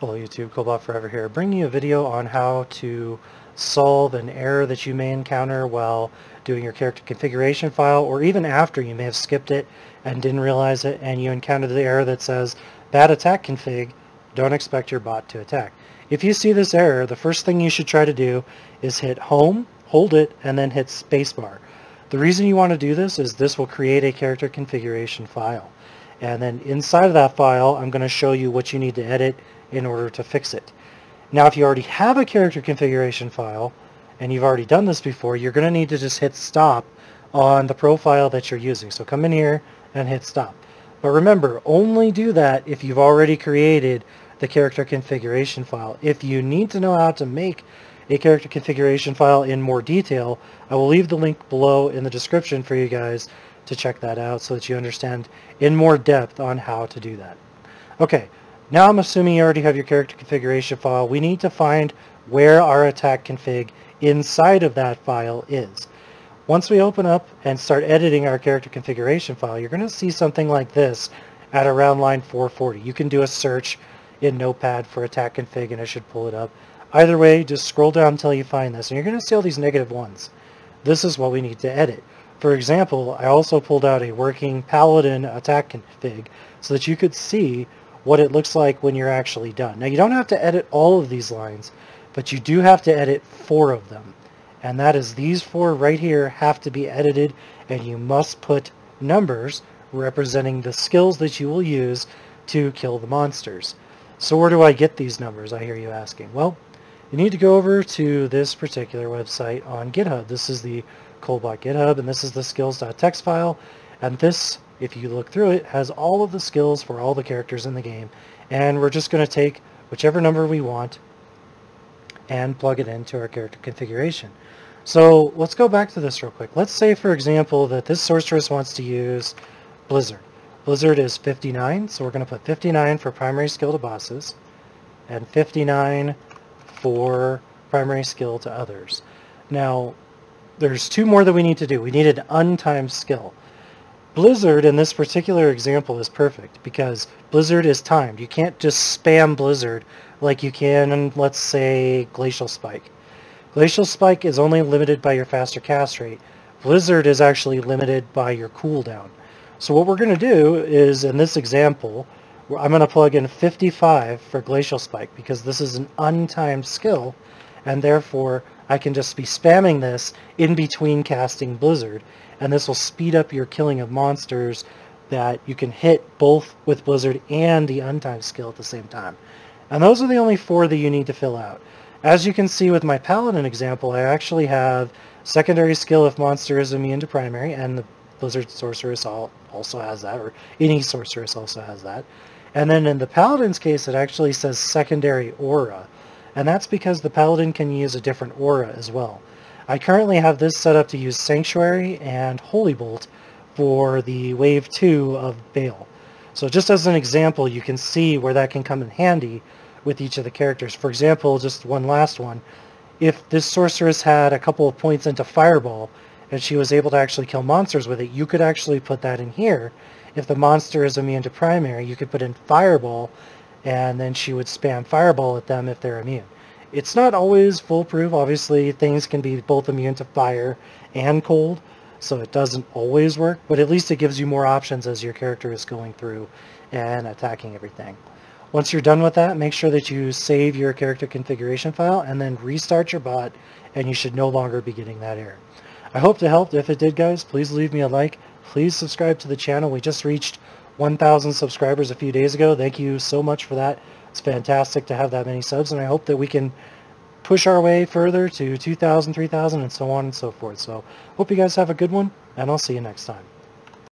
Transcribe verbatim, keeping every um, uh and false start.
Hello YouTube, Kolbot Forever here, bringing you a video on how to solve an error that you may encounter while doing your character configuration file, or even after you may have skipped it and didn't realize it and you encountered the error that says, bad attack config, don't expect your bot to attack. If you see this error, the first thing you should try to do is hit home, hold it, and then hit spacebar. The reason you want to do this is this will create a character configuration file. And then inside of that file, I'm going to show you what you need to edit in order to fix it. Now, if you already have a character configuration file, and you've already done this before, you're going to need to just hit stop on the profile that you're using. So come in here and hit stop. But remember, only do that if you've already created the character configuration file. If you need to know how to make a character configuration file in more detail, I will leave the link below in the description for you guys to check that out so that you understand in more depth on how to do that. Okay, now I'm assuming you already have your character configuration file. We need to find where our attack config inside of that file is. Once we open up and start editing our character configuration file, you're going to see something like this at around line four forty. You can do a search in Notepad for attack config and it should pull it up. Either way, just scroll down until you find this, and you're going to see all these negative ones. This is what we need to edit. For example, I also pulled out a working Paladin attack config so that you could see what it looks like when you're actually done. Now, you don't have to edit all of these lines, but you do have to edit four of them. And that is these four right here have to be edited, and you must put numbers representing the skills that you will use to kill the monsters. So where do I get these numbers, I hear you asking? Well, you need to go over to this particular website on GitHub. This is the Kolbot GitHub, and this is the skills dot t x t file, and this, if you look through it, has all of the skills for all the characters in the game, and we're just going to take whichever number we want and plug it into our character configuration. So let's go back to this real quick. Let's say, for example, that this sorceress wants to use Blizzard. Blizzard is fifty-nine, so we're going to put fifty-nine for primary skill to bosses and fifty-nine for primary skill to others. Now, there's two more that we need to do. We need an untimed skill. Blizzard in this particular example is perfect because Blizzard is timed. You can't just spam Blizzard like you can, let's say, Glacial Spike. Glacial Spike is only limited by your faster cast rate. Blizzard is actually limited by your cooldown. So what we're going to do is, in this example, I'm going to plug in fifty-five for Glacial Spike because this is an untimed skill, and therefore I can just be spamming this in between casting Blizzard, and this will speed up your killing of monsters that you can hit both with Blizzard and the untimed skill at the same time. And those are the only four that you need to fill out. As you can see with my Paladin example, I actually have secondary skill if monster is immune to primary, and the Blizzard Sorceress also has that, or any Sorceress also has that. And then in the Paladin's case, it actually says secondary aura. And that's because the Paladin can use a different aura as well. I currently have this set up to use Sanctuary and Holy Bolt for the Wave two of Bale. So just as an example, you can see where that can come in handy with each of the characters. For example, just one last one. If this sorceress had a couple of points into Fireball and she was able to actually kill monsters with it, you could actually put that in here. If the monster is immune to primary, you could put in Fireball, and then she would spam Fireball at them if they're immune. It's not always foolproof. Obviously, things can be both immune to fire and cold, so it doesn't always work, but at least it gives you more options as your character is going through and attacking everything. Once you're done with that, make sure that you save your character configuration file and then restart your bot, and you should no longer be getting that error. I hope to help. If it did, guys, please leave me a like. Please subscribe to the channel. We just reached one thousand subscribers a few days ago. Thank you so much for that. It's fantastic to have that many subs, and I hope that we can push our way further to two thousand, three thousand, and so on and so forth. So hope you guys have a good one, and I'll see you next time.